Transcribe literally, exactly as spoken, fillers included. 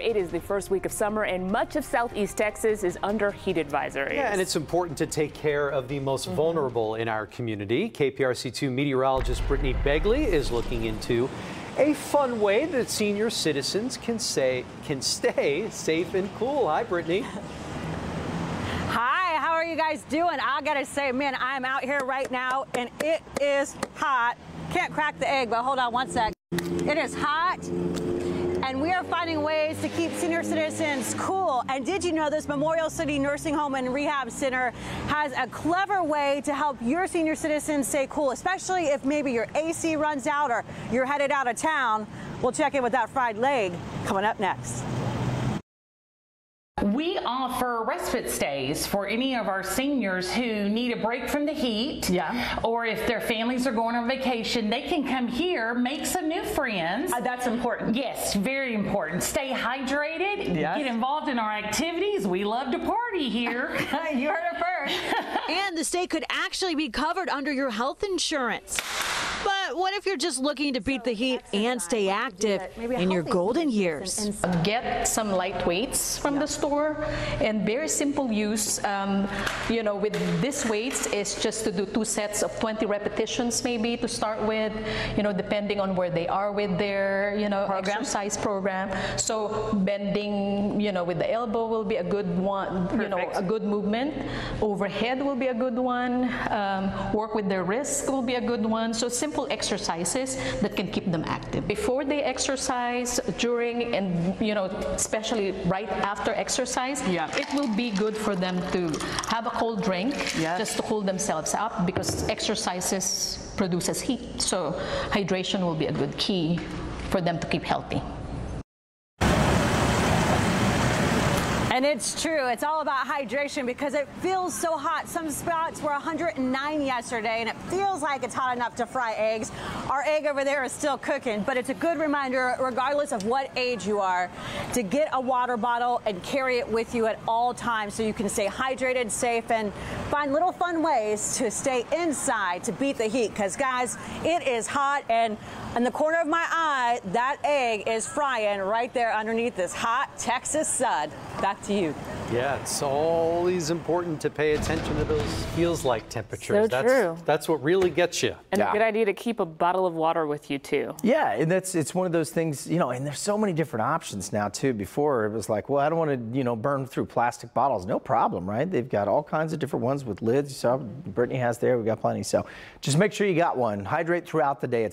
It is the first week of summer, and much of Southeast Texas is under heat advisories. Yeah, and it's important to take care of the most mm-hmm. vulnerable in our community. K P R C two meteorologist Brittany Begley is looking into a fun way that senior citizens can say can stay safe and cool. Hi, Brittany. Hi, how are you guys doing? I gotta say, man, I'm out here right now, and it is hot. Can't crack the egg, but hold on one sec. It is hot. And we are finding ways to keep senior citizens cool. And did you know this Memorial City Nursing Home and Rehab Center has a clever way to help your senior citizens stay cool, especially if maybe your A C runs out or you're headed out of town? We'll check in with that fried leg coming up next. We offer respite stays for any of our seniors who need a break from the heat, yeah. or if their families are going on vacation, they can come here, make some new friends. Uh, that's important. Yes, very important. Stay hydrated, yes. Get involved in our activities. We love to party here. You heard it first. And the stay could actually be covered under your health insurance. But what if you're just looking to beat the heat and stay active in your golden years? Get some light weights from the store and very simple use. Um, you know, with these weights, it's just to do two sets of twenty repetitions maybe to start with, you know, depending on where they are with their, you know, program. exercise program. So bending, you know, with the elbow will be a good one, Perfect. you know, a good movement. Overhead will be a good one. Um, work with their wrist will be a good one. So simple exercises that can keep them active before they exercise, during, and you know, especially right after exercise. Yeah. It will be good for them to have a cold drink, yes. just to cool themselves up, because exercises produces heat. So hydration will be a good key for them to keep healthy. And it's true, it's all about hydration because it feels so hot. Some spots were one hundred nine yesterday, and it feels like it's hot enough to fry eggs. Our egg over there is still cooking, but it's a good reminder, regardless of what age you are, to get a water bottle and carry it with you at all times so you can stay hydrated, safe, and find little fun ways to stay inside to beat the heat. Because guys, it is hot, and in the corner of my eye, that egg is frying right there underneath this hot Texas sun. Back to you. Yeah, it's always important to pay attention to those feels-like temperatures. So that's true. That's what really gets you. And yeah. a good idea to keep a bottle of water with you too. Yeah, and that's it's one of those things, you know. And there's so many different options now too. Before it was like, well, I don't want to, you know, burn through plastic bottles. No problem, right? They've got all kinds of different ones with lids. You saw Brittany has there. We got plenty. So just make sure you got one. Hydrate throughout the day. It's